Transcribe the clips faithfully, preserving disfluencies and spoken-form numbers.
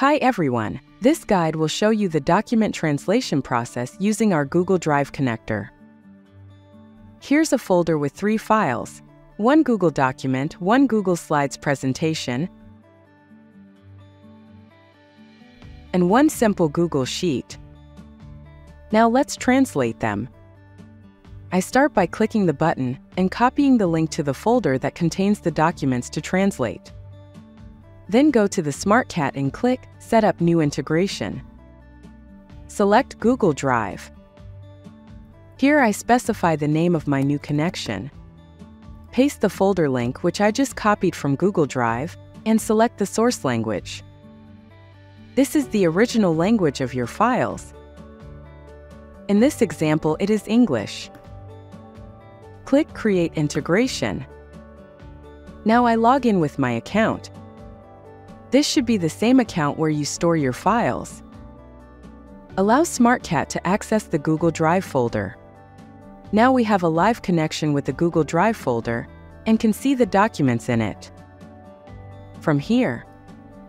Hi everyone, this guide will show you the document translation process using our Google Drive connector. Here's a folder with three files, one Google document, one Google Slides presentation, and one simple Google Sheet. Now let's translate them. I start by clicking the button and copying the link to the folder that contains the documents to translate. Then go to the Smartcat and click Set up New Integration. Select Google Drive. Here I specify the name of my new connection. Paste the folder link which I just copied from Google Drive and select the source language. This is the original language of your files. In this example, it is English. Click Create Integration. Now I log in with my account. This should be the same account where you store your files. Allow Smartcat to access the Google Drive folder. Now we have a live connection with the Google Drive folder and can see the documents in it. From here,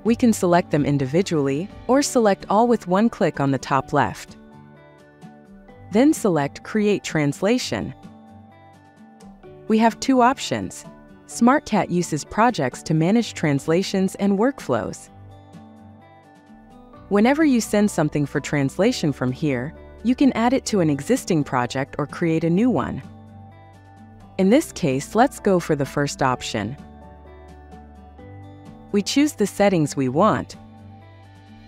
we can select them individually or select all with one click on the top left. Then select Create Translation. We have two options. Smartcat uses projects to manage translations and workflows. Whenever you send something for translation from here, you can add it to an existing project or create a new one. In this case, let's go for the first option. We choose the settings we want,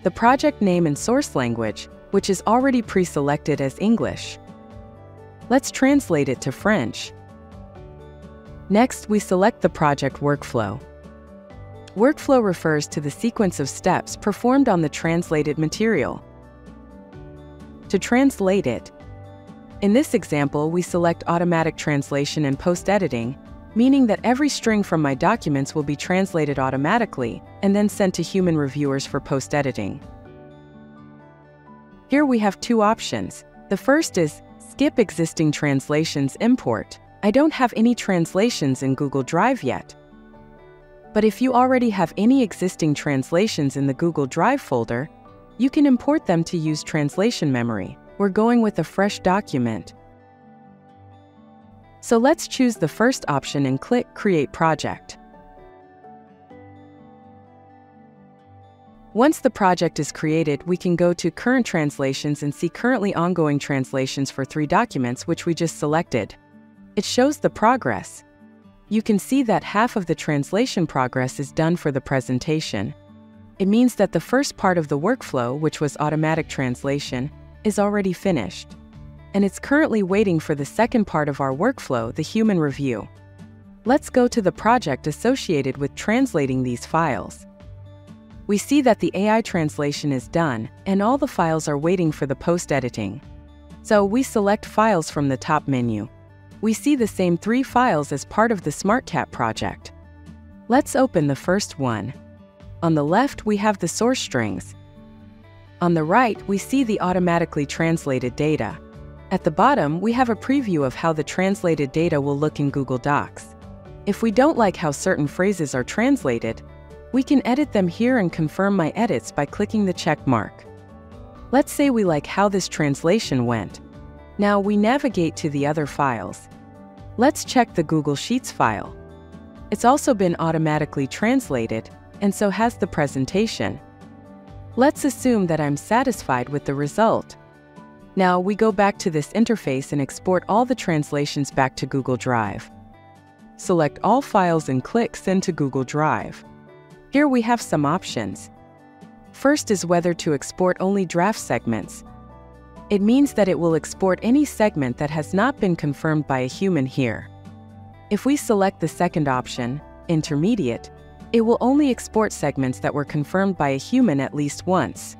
the project name and source language, which is already pre-selected as English. Let's translate it to French. Next, we select the project workflow. Workflow refers to the sequence of steps performed on the translated material. To translate it, in this example, we select automatic translation and post-editing, meaning that every string from my documents will be translated automatically and then sent to human reviewers for post-editing. Here we have two options. The first is Skip Existing Translations Import. I don't have any translations in Google Drive yet. But if you already have any existing translations in the Google Drive folder, you can import them to use translation memory. We're going with a fresh document. So let's choose the first option and click Create Project. Once the project is created, we can go to Current Translations and see currently ongoing translations for three documents which we just selected. It shows the progress. You can see that half of the translation progress is done for the presentation. It means that the first part of the workflow, which was automatic translation, is already finished. And it's currently waiting for the second part of our workflow, the human review. Let's go to the project associated with translating these files. We see that the A I translation is done, and all the files are waiting for the post-editing. So we select Files from the top menu. We see the same three files as part of the Smartcat project. Let's open the first one. On the left, we have the source strings. On the right, we see the automatically translated data. At the bottom, we have a preview of how the translated data will look in Google Docs. If we don't like how certain phrases are translated, we can edit them here and confirm my edits by clicking the check mark. Let's say we like how this translation went. Now we navigate to the other files. Let's check the Google Sheets file. It's also been automatically translated, and so has the presentation. Let's assume that I'm satisfied with the result. Now we go back to this interface and export all the translations back to Google Drive. Select all files and click Send to Google Drive. Here we have some options. First is whether to export only draft segments. It means that it will export any segment that has not been confirmed by a human here. If we select the second option, Intermediate, it will only export segments that were confirmed by a human at least once.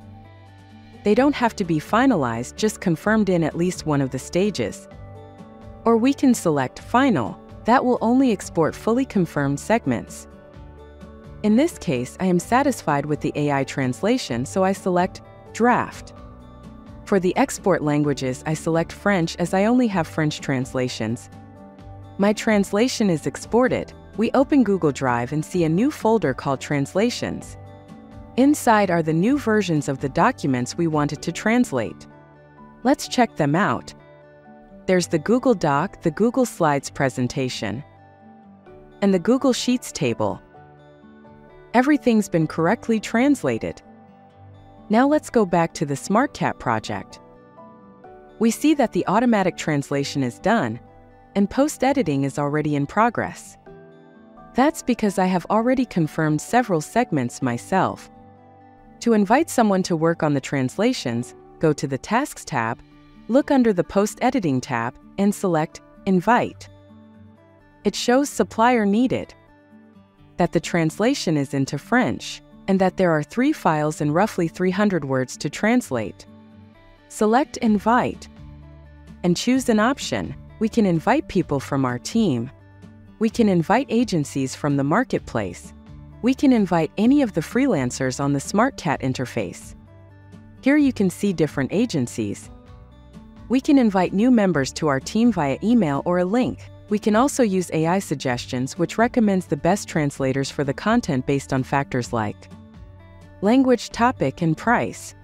They don't have to be finalized, just confirmed in at least one of the stages. Or we can select Final, that will only export fully confirmed segments. In this case, I am satisfied with the A I translation, so I select Draft. For the export languages, I select French as I only have French translations. My translation is exported. We open Google Drive and see a new folder called Translations. Inside are the new versions of the documents we wanted to translate. Let's check them out. There's the Google Doc, the Google Slides presentation, and the Google Sheets table. Everything's been correctly translated. Now let's go back to the Smartcat project. We see that the automatic translation is done, and post-editing is already in progress. That's because I have already confirmed several segments myself. To invite someone to work on the translations, go to the Tasks tab, look under the Post-Editing tab, and select Invite. It shows supplier needed, that the translation is into French, and that there are three files and roughly three hundred words to translate. Select Invite, and choose an option. We can invite people from our team. We can invite agencies from the marketplace. We can invite any of the freelancers on the Smartcat interface. Here you can see different agencies. We can invite new members to our team via email or a link. We can also use A I suggestions, which recommends the best translators for the content based on factors like language, topic, and price.